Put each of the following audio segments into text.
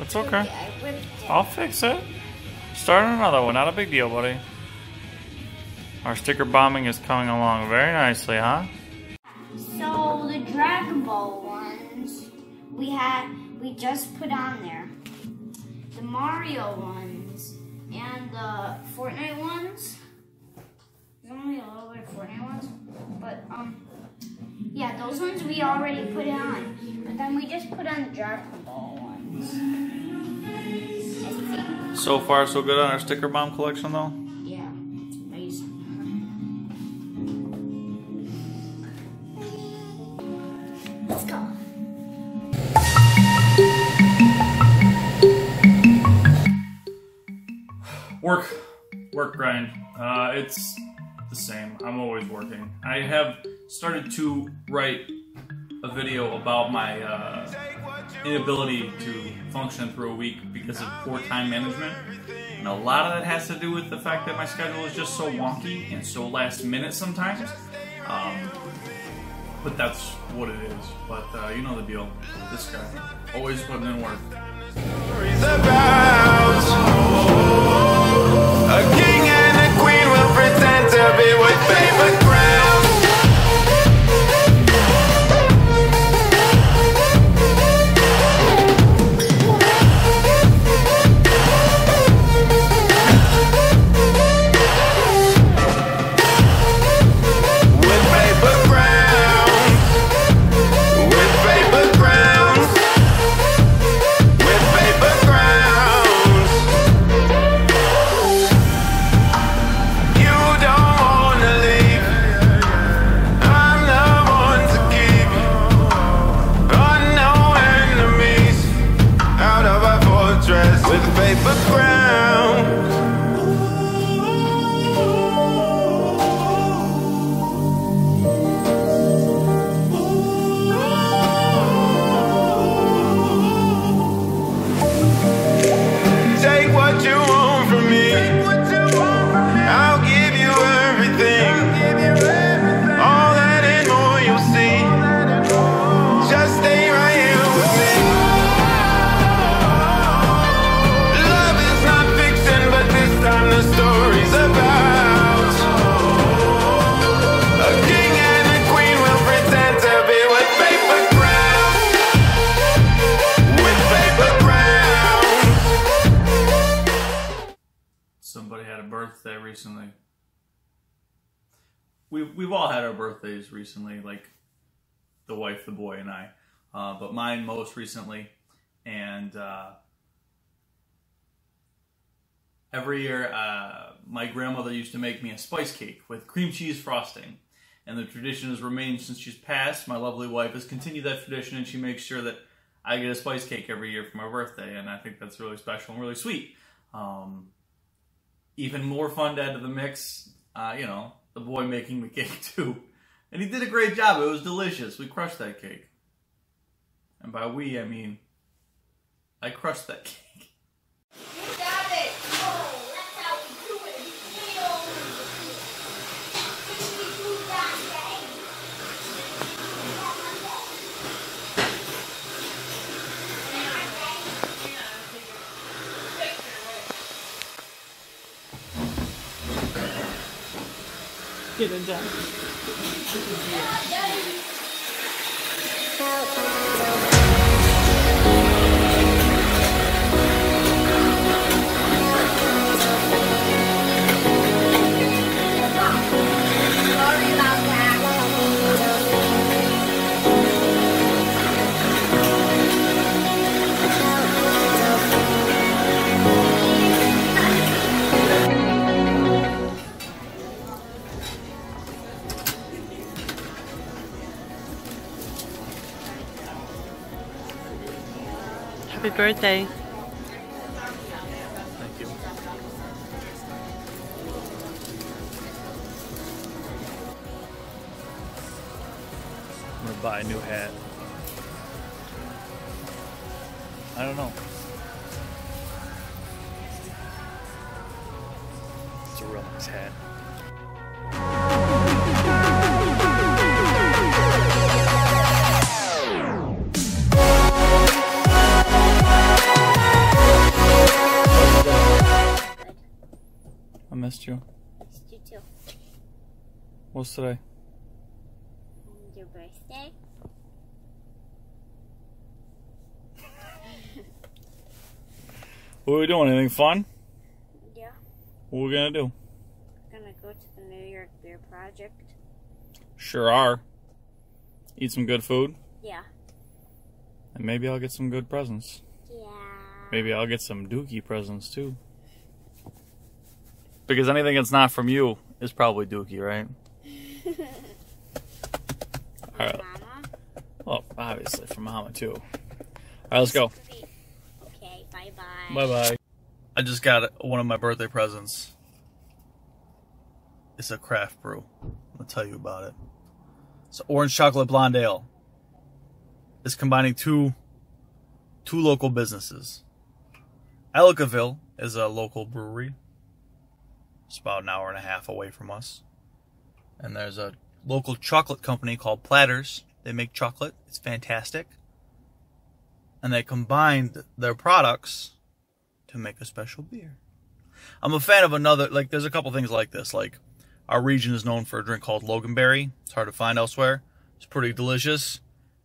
It's okay. I'll fix it. Start another one. Not a big deal, buddy. Our sticker bombing is coming along very nicely, huh? So the Dragon Ball ones we just put on there. The Mario ones and the Fortnite ones. There's only a little bit of Fortnite ones, but yeah, those ones we already put on. But then we just put on the Dragon Ball ones. So far, so good on our sticker bomb collection, though. Work grind. It's the same. I'm always working. I have started to write a video about my inability to function through a week because of poor time management. And a lot of that has to do with the fact that my schedule is just so wonky and so last minute sometimes. But that's what it is. But you know the deal. This guy always putting in work. A king and a queen will pretend to be with paper crowns. With paper crowns. With paper crowns. With paper crowns. Paper crown. Take what you want from me. I'll give you everything. All that and more you'll see. Just stay right here with me. The story's about a king and a queen will pretend to be with paper crowns. With paper crowns. Somebody had a birthday recently. We've all had our birthdays recently, like the wife, the boy, and I. But mine most recently, and every year, my grandmother used to make me a spice cake with cream cheese frosting. And the tradition has remained since she's passed. My lovely wife has continued that tradition, and she makes sure that I get a spice cake every year for my birthday. And I think that's really special and really sweet. Even more fun to add to the mix, you know, the boy making the cake too. And he did a great job. It was delicious. We crushed that cake. And by we, I mean, I crushed that cake. Get it done. Happy birthday. Thank you. I'm gonna buy a new hat. I don't know. It's a real nice hat. We'll be right back. you? Missed you too. What's today? Your birthday. What are we doing? Anything fun? Yeah. What are we gonna do? We're gonna go to the New York Beer Project. Sure are. Eat some good food. Yeah. And maybe I'll get some good presents. Yeah. Maybe I'll get some Dookie presents too. Because anything that's not from you is probably Dookie, right? All right. Mama? Well, obviously from Mama too. All right, let's go. Okay, bye-bye. Bye-bye. I just got one of my birthday presents. It's a craft brew. I'm gonna tell you about it. It's an orange chocolate blonde ale. It's combining two local businesses. Ellicottville is a local brewery. It's about an hour and a half away from us. And there's a local chocolate company called Platters. They make chocolate. It's fantastic. And they combined their products to make a special beer. I'm a fan of another, like, there's a couple things like this. Like, our region is known for a drink called Loganberry. It's hard to find elsewhere. It's pretty delicious.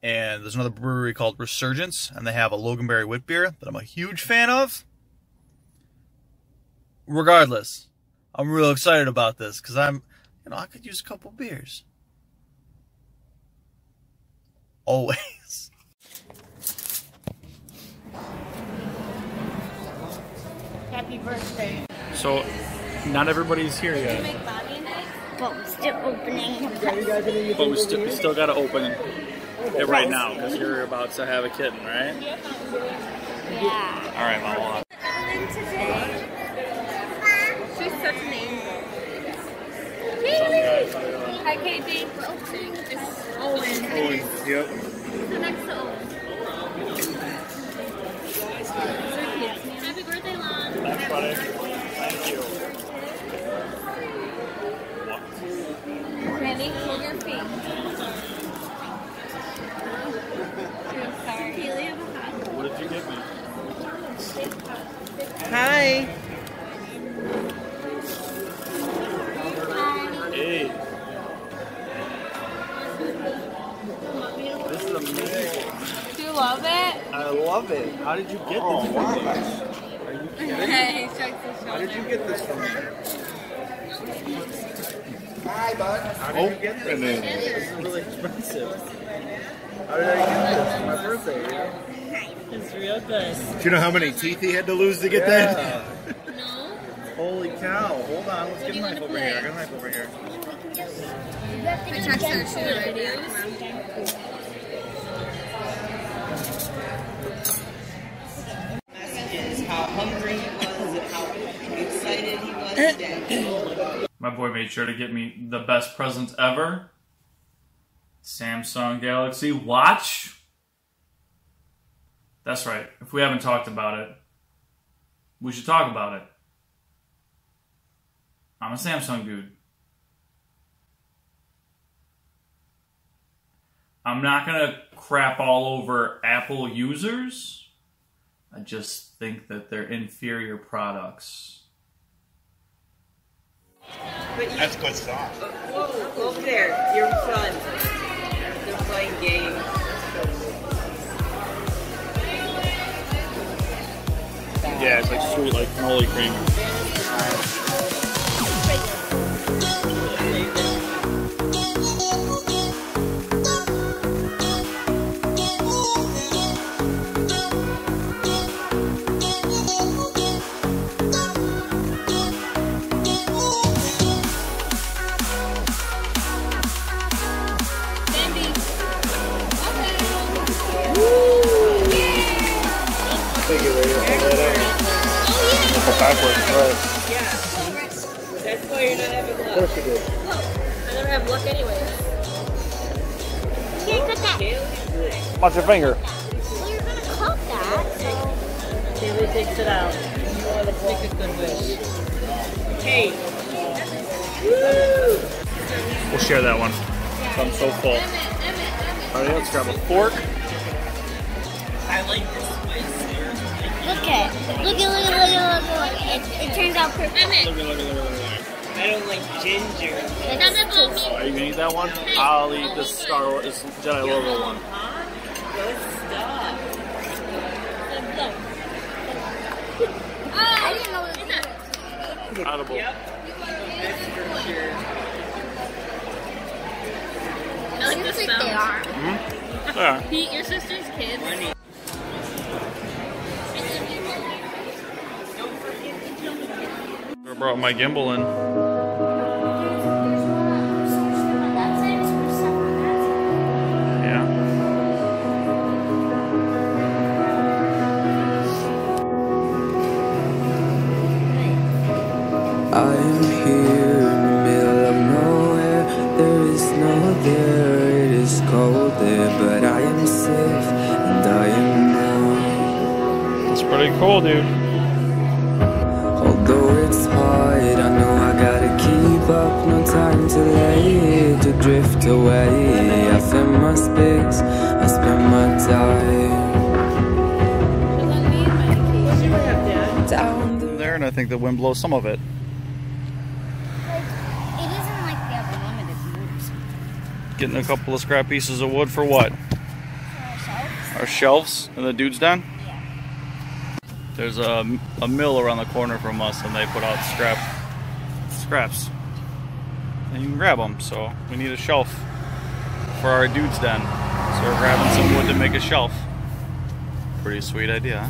And there's another brewery called Resurgence, and they have a Loganberry wit beer that I'm a huge fan of. Regardless, I'm real excited about this because I'm, you know, I could use a couple beers. Always. Happy birthday. So, not everybody's here yet. Did you make Bobby and I? But we're still opening. But we still gotta open it right now because you're about to have a kitten, right? Yeah. All right, Mama. She's such an angel. Kaylee. Hi, Katie. Opening is Owen. Owen. Yep. The next to Owen. Happy birthday, Lon. Thanks, buddy. Thank you. What? Ready? Hold your feet. What did you get me? Hi. Hey. This is amazing. Do you love it? I love it. How did you get this? Oh, wow. Are you kidding? How did you get this from me? Hi, bud. How did you get this? This is really expensive. How did I get this for my birthday? Yeah. It's real good. Do you know how many teeth he had to lose to get that? No. Holy cow. Hold on. Let's get Mike over here. Get Mike over here. I text her too. The message is how hungry he was and how excited he was today. My boy made sure to get me the best presents ever. Samsung Galaxy Watch. That's right. If we haven't talked about it, we should talk about it. I'm a Samsung dude. I'm not gonna crap all over Apple users. I just think that they're inferior products. That's good stuff. Whoa, over there. You're in front. Playing games. Yeah, it's like sweet, like Molly cream. Backwards, right? Yeah. That's why you're not having luck. Of course you do. I never have luck anyway. Can't cut that. Watch your finger. Well, you're gonna cut that. So. Baby takes it out. Let's make a good wish. Hey. Woo! We'll share that one. I'm so full. Alright, let's grab a fork. I like this. Look at it. Look at it. It turns out perfect. I don't like ginger. Are you gonna eat that one? I'll eat this Star Wars Jedi logo one. Good stuff. I didn't know it was edible. Yep. I like the smell. They are. Mm-hmm. They are. Pete, your sister's kids. I brought my gimbal in. Yeah. I am here in the middle of nowhere. There is no there. It is cold there, but I am safe and I am now. It's pretty cool, dude. Up, no time to lay, to drift away. I found my space, I spent my time. There, and I think the wind blows some of it. Like, it isn't like the other one that moves. Getting a couple of scrap pieces of wood for what? For our shelves. Our shelves, and the dude's down? Yeah. There's a mill around the corner from us, and they put out scraps. And you can grab them, so we need a shelf for our dude's den. So we're grabbing some wood to make a shelf. Pretty sweet idea, huh?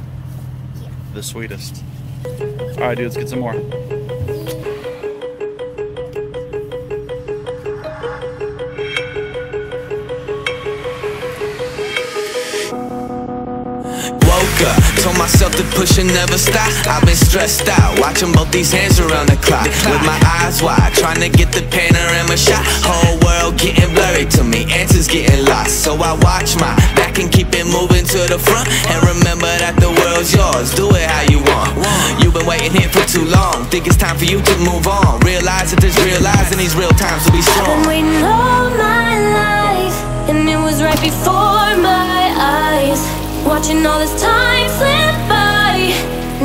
Yeah. The sweetest. Alright, dude, let's get some more. Told myself to push and never stop. I've been stressed out, watching both these hands around the clock. With my eyes wide, trying to get the panorama shot. Whole world getting blurry to me, answers getting lost. So I watch my back and keep it moving to the front. And remember that the world's yours, do it how you want. You've been waiting here for too long, think it's time for you to move on. Realize that there's real lies in these real times, so be strong. I've been waiting all my life, and it was right before my eyes. Watching all this time slip by,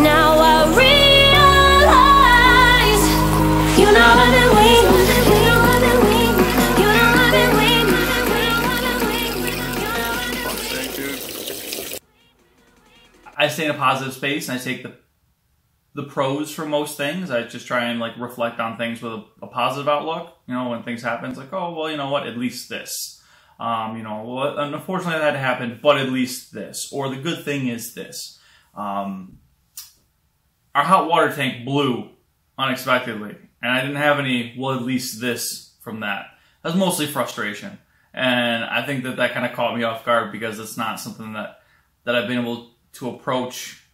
now I realize you're not running away, you're not running away, you're not running away, you're not running away. I stay in a positive space, and I take the pros for most things. I just try and like reflect on things with a positive outlook. You know, when things happen, it's like, oh well, you know what? At least this. You know, well, unfortunately that happened, but at least this, or the good thing is this. Our hot water tank blew unexpectedly, and I didn't have any, well, at least this from that. That was mostly frustration, and I think that that kind of caught me off guard because it's not something that I've been able to approach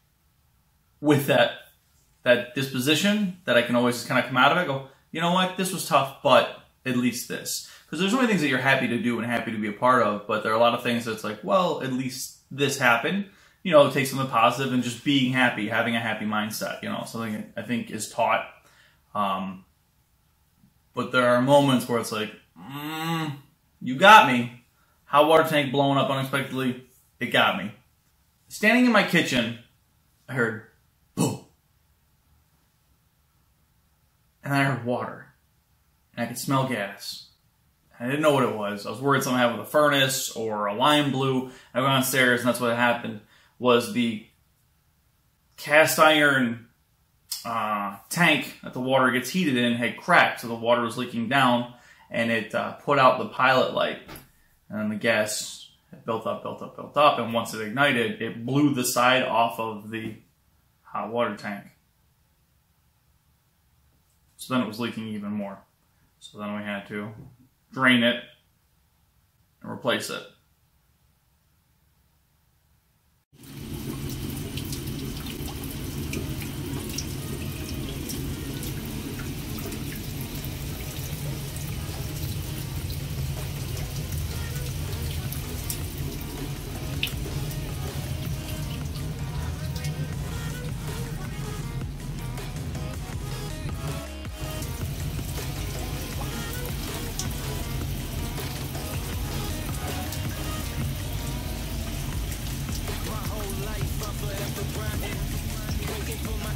with that disposition that I can always just kind of come out of it, go, you know what, this was tough, but at least this. Because there's only things that you're happy to do and happy to be a part of, but there are a lot of things that's like, well, at least this happened. You know, take something positive and just being happy, having a happy mindset, you know, something I think is taught. But there are moments where it's like, you got me. Hot water tank blowing up unexpectedly, it got me. Standing in my kitchen, I heard, boom. And I heard water. And I could smell gas. I didn't know what it was. I was worried something happened with a furnace or a line blew. I went downstairs and that's what happened was the cast iron tank that the water gets heated in had cracked. So the water was leaking down and it put out the pilot light. And then the gas built up. And once it ignited, it blew the side off of the hot water tank. So then it was leaking even more. So then we had to drain it, and replace it.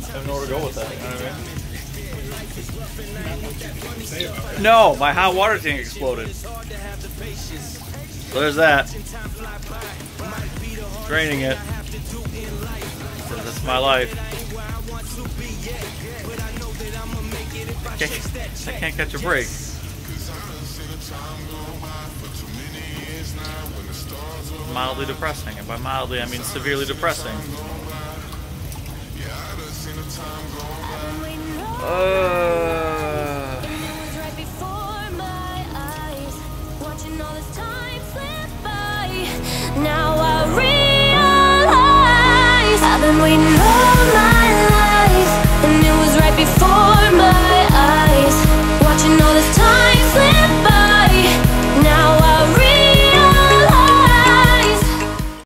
I have nowhere to go with that, you know what I mean? No, my hot water tank exploded. So there's that. Draining it. That's my life. I can't catch a break. Mildly depressing, and by mildly I mean severely depressing. Now I realize I've been waiting.